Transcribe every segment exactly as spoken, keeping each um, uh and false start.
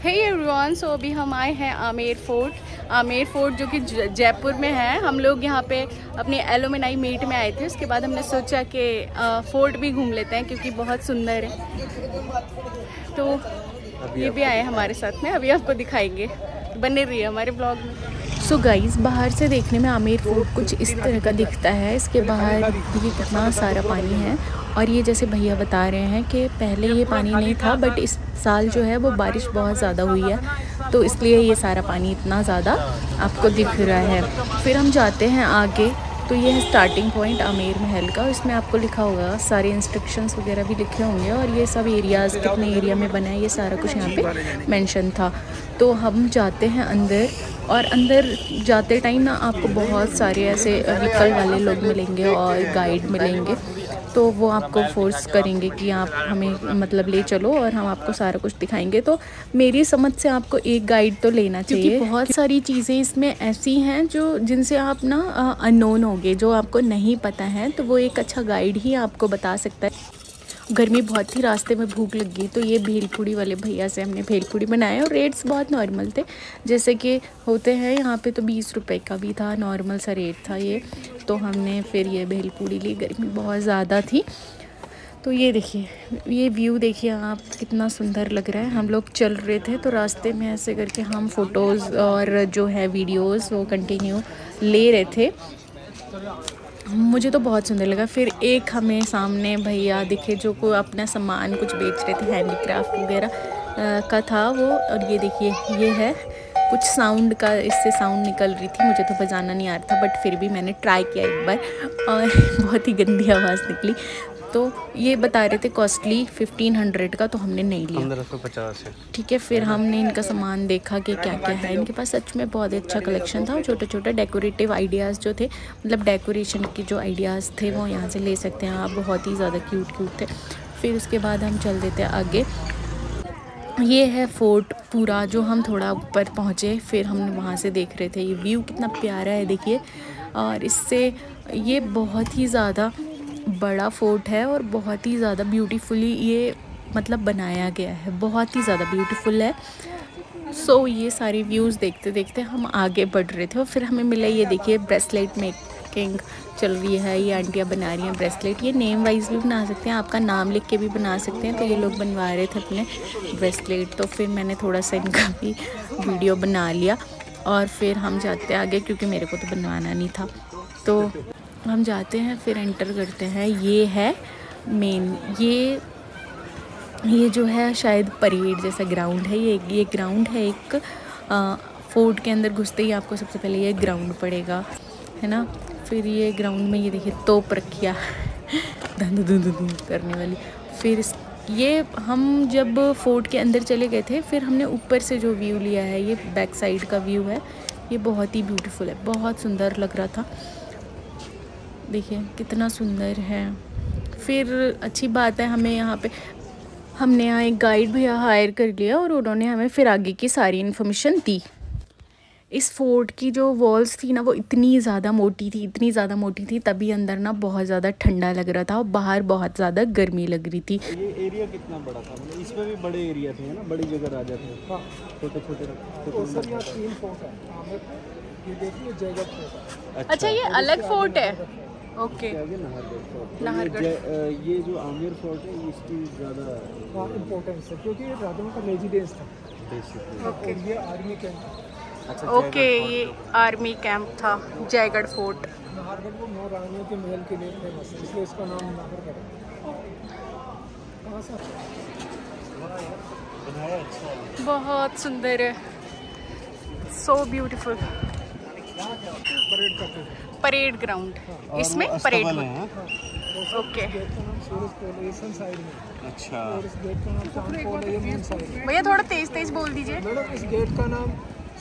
Hey everyone, सो अभी हम आए हैं आमेर फोर्ट। आमेर फोर्ट जो कि जयपुर में है। हम लोग यहाँ पे अपने एलुमनाई मीट में आए थे, उसके बाद हमने सोचा कि फोर्ट भी घूम लेते हैं क्योंकि बहुत सुंदर है। तो ये भी आए हमारे साथ में, अभी आपको दिखाएंगे, बने रहिए हमारे ब्लॉग में। सो so गाइज़, बाहर से देखने में आमेर फोर्ट कुछ इस तरह का दिखता है। इसके बाहर ये कितना सारा पानी है और ये जैसे भैया बता रहे हैं कि पहले ये पानी नहीं था, बट इस साल जो है वो बारिश बहुत ज़्यादा हुई है तो इसलिए ये सारा पानी इतना ज़्यादा आपको दिख रहा है। फिर हम जाते हैं आगे, तो ये है स्टार्टिंग पॉइंट आमेर महल का। इसमें आपको लिखा होगा, सारे इंस्ट्रक्शंस वगैरह भी लिखे होंगे और ये सब एरियाज़ कितने एरिया में बना है, ये सारा कुछ यहाँ पे मेंशन था। तो हम जाते हैं अंदर, और अंदर जाते टाइम ना आपको बहुत सारे ऐसे व्हीकल वाले लोग मिलेंगे और गाइड मिलेंगे, तो वो आपको फोर्स करेंगे कि आप हमें मतलब ले चलो और हम आपको सारा कुछ दिखाएंगे। तो मेरी समझ से आपको एक गाइड तो लेना चाहिए क्योंकि बहुत सारी चीज़ें इसमें ऐसी हैं जो जिनसे आप ना अननोन होगे, जो आपको नहीं पता है, तो वो एक अच्छा गाइड ही आपको बता सकता है। गर्मी बहुत थी, रास्ते में भूख लग गई, तो ये भेलपूड़ी वाले भैया से हमने भेलपूड़ी बनाए और रेट्स बहुत नॉर्मल थे जैसे कि होते हैं यहाँ पे, तो बीस रुपए का भी था, नॉर्मल सा रेट था ये। तो हमने फिर ये भेलपूड़ी ली, गर्मी बहुत ज़्यादा थी। तो ये देखिए, ये व्यू देखिए आप, कितना सुंदर लग रहा है। हम लोग चल रहे थे तो रास्ते में ऐसे करके हम फ़ोटोज़ और जो है वीडियोज़ वो कंटिन्यू ले रहे थे। मुझे तो बहुत सुंदर लगा। फिर एक हमें सामने भैया दिखे जो को अपना सामान कुछ बेच रहे थे, हैंडीक्राफ्ट वगैरह का था वो। और ये देखिए, ये है कुछ साउंड का, इससे साउंड निकल रही थी, मुझे तो बजाना नहीं आ रहा था बट फिर भी मैंने ट्राई किया एक बार और बहुत ही गंदी आवाज़ निकली। तो ये बता रहे थे कॉस्टली फिफ्टीन हंड्रेड का, तो हमने नहीं लिया, ठीक है। फिर हमने इनका सामान देखा कि क्या क्या है इनके पास। सच में बहुत अच्छा कलेक्शन था, छोटे छोटे डेकोरेटिव आइडियाज़ जो थे, मतलब डेकोरेशन के जो आइडियाज़ थे वो यहाँ से ले सकते हैं आप, बहुत ही ज़्यादा क्यूट क्यूट थे। फिर उसके बाद हम चल देते आगे। ये है फोर्ट पूरा, जो हम थोड़ा ऊपर पहुँचे, फिर हम वहाँ से देख रहे थे। ये व्यू कितना प्यारा है देखिए, और इससे ये बहुत ही ज़्यादा बड़ा फोर्ट है और बहुत ही ज़्यादा ब्यूटीफुली ये मतलब बनाया गया है, बहुत ही ज़्यादा ब्यूटीफुल है। सो so, ये सारे व्यूज़ देखते देखते हम आगे बढ़ रहे थे और फिर हमें मिला, ये देखिए ब्रेसलेट मेकिंग चल रही है, ये आंटियाँ बना रही हैं ब्रेसलेट। ये नेम वाइज भी बना सकते हैं, आपका नाम लिख के भी बना सकते हैं, तो ये लोग बनवा रहे थे अपने ब्रेसलेट। तो फिर मैंने थोड़ा सा इनका भी वीडियो बना लिया और फिर हम जाते आगे क्योंकि मेरे को तो बनवाना नहीं था। तो हम जाते हैं, फिर एंटर करते हैं। ये है मेन, ये ये जो है शायद परेड जैसा ग्राउंड है, ये ये ग्राउंड है एक। आ, फोर्ट के अंदर घुसते ही आपको सबसे पहले ये ग्राउंड पड़ेगा, है ना। फिर ये ग्राउंड में ये देखिए तोप रखिया धंध धुंध करने वाली। फिर ये हम जब फोर्ट के अंदर चले गए थे, फिर हमने ऊपर से जो व्यू लिया है, ये बैक साइड का व्यू है, ये बहुत ही ब्यूटीफुल है, बहुत सुंदर लग रहा था, देखिए कितना सुंदर है। फिर अच्छी बात है हमें यहाँ पे, हमने यहाँ एक गाइड भैया हायर कर लिया और उन्होंने हमें फिर आगे की सारी इन्फॉर्मेशन दी। इस फोर्ट की जो वॉल्स थी ना, वो इतनी ज़्यादा मोटी थी, इतनी ज़्यादा मोटी थी, तभी अंदर ना बहुत ज़्यादा ठंडा लग रहा था और बाहर बहुत ज़्यादा गर्मी लग रही थी। ये एरिया कितना बड़ा था, मतलब इसमें भी बड़े एरिया थे ना, बड़ी जगह राजा थे, छोटे छोटे। ये देखिए जयगढ़ फोर्ट। अच्छा, अच्छा ये अलग फोर्ट है, ओके। नाहरगढ़ फोर्ट, नाहरगढ़ ये जो आमेर फोर्ट है इसकी ज़्यादा इम्पोर्टेंस है क्योंकि ये राजाओं का रेजिडेंस था बेसिकली। और ये आर्मी कैंप, ओके, ये आर्मी कैंप था जयगढ़ फोर्ट। नाहरगढ़ वो नौ रानियों के महल के लिए फेमस है, इसलिए इसका नाम नाहरगढ़ है। बहुत सुंदर है, सो ब्यूटीफुल। परेड ग्राउंड, इसमें परेड है, ओके। अच्छा भैया थोड़ा तेज तेज बोल दीजिए। इस गेट का नाम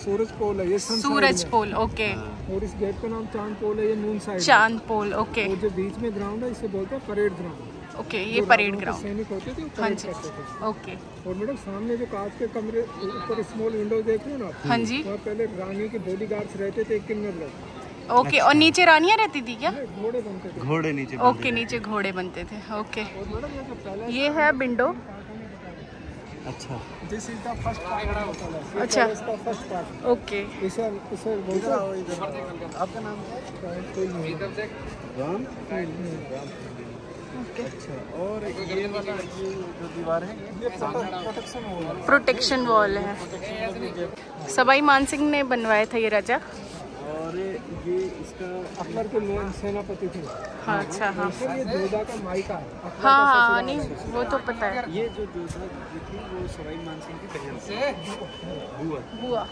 सूरज पोल है, ये सूरज पोल, ओके। और इस गेट का नाम चांद पोल है, ये नून साइड, चांद पोल, ओके। जो बीच में ग्राउंड है इसे बोलते हैं परेड ग्राउंड, ओके। ये परेड ग्राउंड सैनिक होते थे, हाँ जी, ओके। और मैडम सामने जो कांच के कमरे ऊपर स्मॉल विंडो देख रहे हो ना, हाँ जी, वहाँ पहले रानियों के बॉडीगार्ड्स रहते थे, एक किंगडम रहता, ओके। और नीचे रानियाँ रहती थी क्या? घोड़े बनते थे, घोड़े नीचे, ओके, नीचे घोड़े बनते थे, ओके। ये है विंडो, अच्छा, this is the first part. अच्छा, इसका फर्स्ट पार्ट। ओके, इसे इसे बोलते हैं, आपका नाम क्या है? राम राम। ओके, अच्छा। और ये वाला जो दीवार है ये प्रोटेक्शन वॉल है। प्रोटेक्शन वॉल है, सवाई मान सिंह ने बनवाया था ये राजा। और ये इसका अकबर के लोग सेनापति थे। हाँ, अच्छा। हाँ, ये जोधा का मायका है। हाँ हाँ, नहीं वो तो पता है। ये जो जोधा जो थी वो सवाई मान सिंह की बहन थी, बुआ बुआ।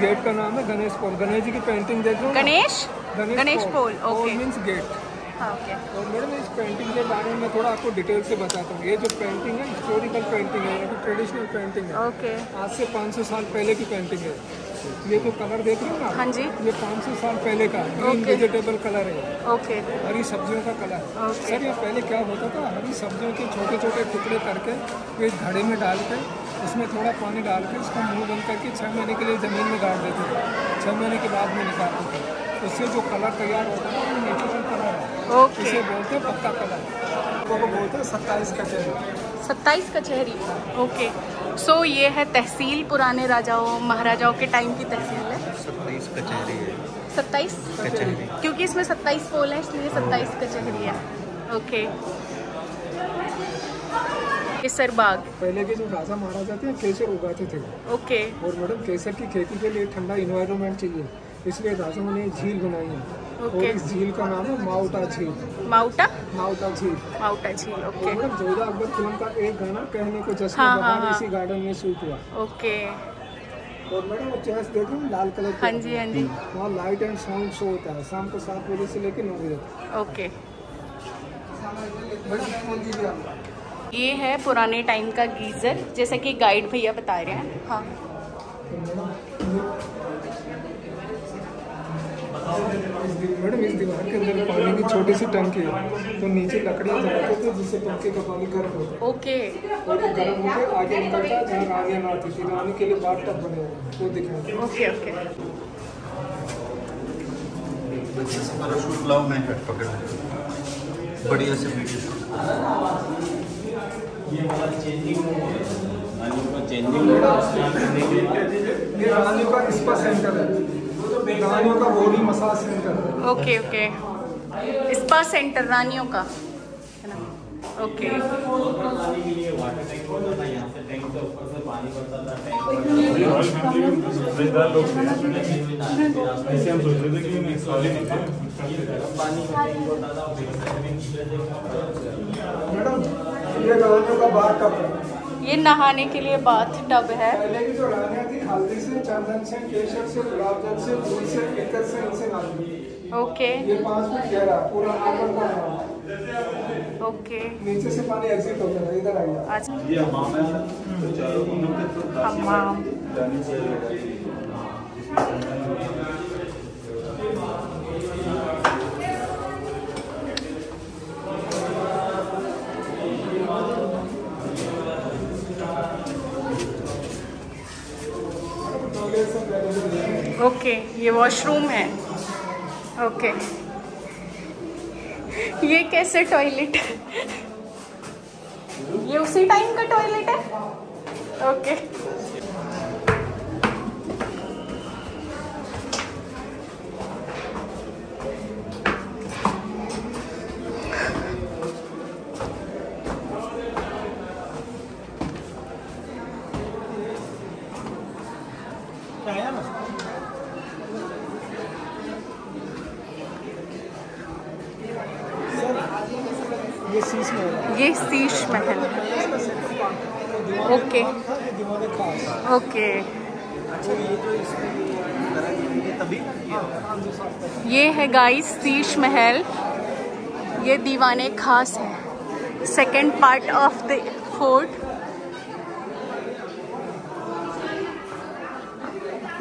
गेट का नाम है गणेश पोल। गणेश जी की पेंटिंग देख लो। Ganesh Ganesh Pol, okay, means gate. Okay. और मैडम इस पेंटिंग के बारे में थोड़ा आपको डिटेल से बताता हूँ। ये जो पेंटिंग है हिस्टोरिकल पेंटिंग है, तो ट्रेडिशनल पेंटिंग है। ओके। आज से पाँच सौ साल पहले की पेंटिंग है। ये जो कलर देख रहे हो ना, हाँ जी, ये पाँच सौ साल पहले का ग्रीन वेजिटेबल कलर है। ओके। हरी सब्जियों का कलर। ओके। सर ये पहले क्या होता था, हरी सब्जियों के छोटे छोटे टुकड़े करके एक घड़े में डाल के उसमें थोड़ा पानी डाल के उसका मुँह बंद करके छः महीने के लिए ज़मीन में गाड़ देते थे। छः महीने के बाद में निकालते थे, उससे जो कलर तैयार होता है वो नेचुरल कलर है। ओके। इसे बोलते हैं पक्का कलर। वो बोलते हैं सत्ताईस कचहरी। सत्ताईस कचहरी, ओके। सो so, ये है तहसील, पुराने राजाओं महाराजाओं के टाइम की तहसील है। सत्ताईस कचहरी है। सत्ताईस कचहरी, क्योंकि इसमें सत्ताईस पोल है इसलिए सत्ताईस कचहरी है। ओके। केसरबाग, पहले के जो राजा महाराजा थे केसर उगाते थे। ओके। और मैडम केसर की खेती के लिए ठंडा इन्वायरमेंट चाहिए, इसलिए राजाओं ने झील बनाई है। okay. और इस झील का नाम है माउटा झील। माउटा माउटा झील माउटा झील ओके। जोधा अकबर फिल्म का एक गाना कहने को जश्न बहार इसी गार्डन में शूट हुआ। ओके। और मैडम वो चेस देखो लाल कलर। हाँ जी हाँ जी। वहाँ लाइट एंड साउंड शो होता है शाम को सात बजे से लेकर नौ बजे तक। ओके। ये है पुराने टाइम का गीजर, जैसा कि गाइड भैया बता रहे हैं। हाँ मैडम, इस दीवार के अंदर पानी की छोटी सी टंकी है, तो नीचे लकड़ियाँ जलाते थे जिससे टंकी का पानी गर्म होता है। ओके। और वो गर्म होकर आगे निकलता है जहाँ रानियाँ आती थी, रानी के लिए बाथ टब बने वो दिखाते हैं। Okay okay. पैराशूट लाओ, मैं हेड पकड़ा बढ़िया से वीडियो। रानियों का body massage centre. Okay okay, spa centre रानियों का है ना। ओके। पानी के लिए वाटर टैंक होता था, यहाँ से टैंक के ऊपर से पानी पड़ता था। मैडम ये रानियों का बाथ टब है, ये नहाने के लिए बाथ टब है। पहले की जो रानियां थी हल्दी से, चंदन से, केसर से, गुलाब जल से, फूल से, इत्र से, इनसे नहाती थी। ओके। ये पांच में गहरा पूरा आंगन का है। ओके। नीचे से पानी एग्जिट होता है, इधर आइए। अच्छा, ये हमाम है, तो चारों कोनों पे तो हमाम जाने से लगाई है जिसमें चंदन। ओके, ये वॉशरूम है। ओके। ये कैसे टॉयलेट है? ये उसी टाइम का टॉयलेट है। ओके। ये शीश महल ये शीश महल ओके ओके। ये है गाइस शीश महल, ये दीवाने खास है, second part of the fort.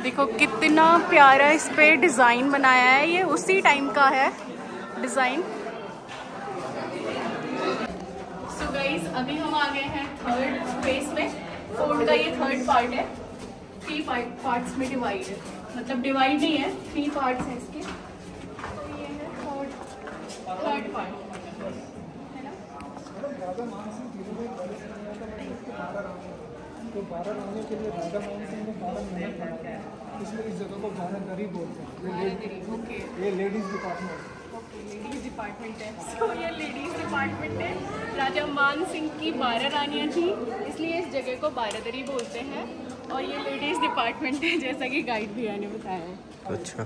देखो कितना प्यारा इस पे डिज़ाइन बनाया है, ये उसी टाइम का है डिज़ाइन। अभी हम आ गए हैं थर्ड फेस में। फोर्ट का ये थर्ड पार्ट है, थ्री पार्ट पार्ट्स में डिवाइड है, मतलब डिवाइड नहीं है, थ्री पार्ट्स हैं इसके। बारह महीने के लिए राजा मान सिंह ने बारह महल बनाया था, इसलिए इस जगह को बारादरी बोलते हैं। ये लेडीज़ डिपार्टमेंट लेडीज डिपार्टमेंट है। सो so, ये लेडीज़ डिपार्टमेंट है। राजा मान सिंह की बारह रानियाँ थी, इसलिए इस जगह को बारादरी बोलते हैं। और ये लेडीज़ डिपार्टमेंट है, जैसा कि गाइड भैया ने बताया है। अच्छा।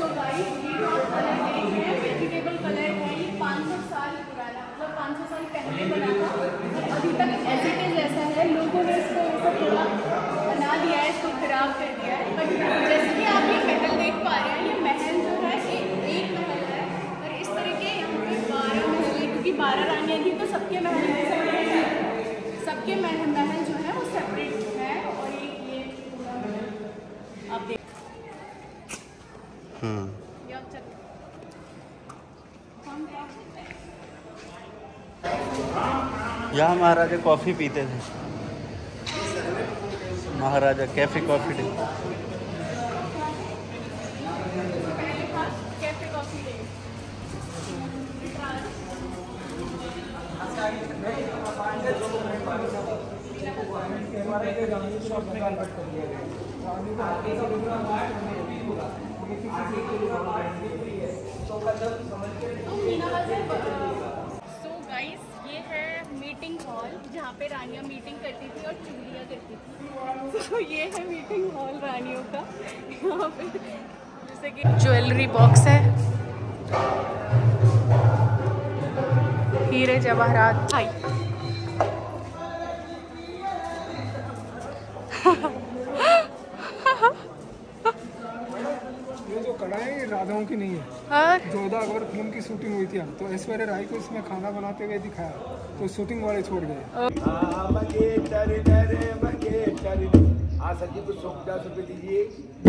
सो गाइस, ये जो कलर है, वेजिटेबल कलर है, ये पाँच सौ साल पुराना, मतलब पाँच सौ साल पहले बना था। अभी तक एजिटेज ऐसा है, लोगों ने इसको थोड़ा बना दिया है, इसको खराब कर दिया है। बट जैसे कि आप ये महल देख पा रहे हैं, ये महल जो है एक एक महल है। और इस तरह के यहाँ पे बारह महल है, क्योंकि बारह रानियाँ थी तो सबके महल सेपरेट, सबके महल महल जो है वो सेपरेट है। और ये ये पूरा महल आप देख हम्म यहाँ महाराजा कॉफ़ी पीते थे। महाराजा cafe coffee day. Meeting hall, जहाँ पे रानियाँ मीटिंग करती थी और चुगलियाँ करती थी। तो ये है मीटिंग हॉल रानियों का। यहाँ पे जैसे कि ज्वेलरी बॉक्स है, हीरे जवाहरात। हाय राधाओं की नहीं है। जोधा अकबर फिल्म की शूटिंग हुई थी, तो ऐश्वर्या राय को इसमें खाना बनाते हुए दिखाया, तो शूटिंग वाले छोड़ गए। आ, मगे तर, तर, मगे तर। आ, सर जी कुछ सौ पचास रुपये दीजिए।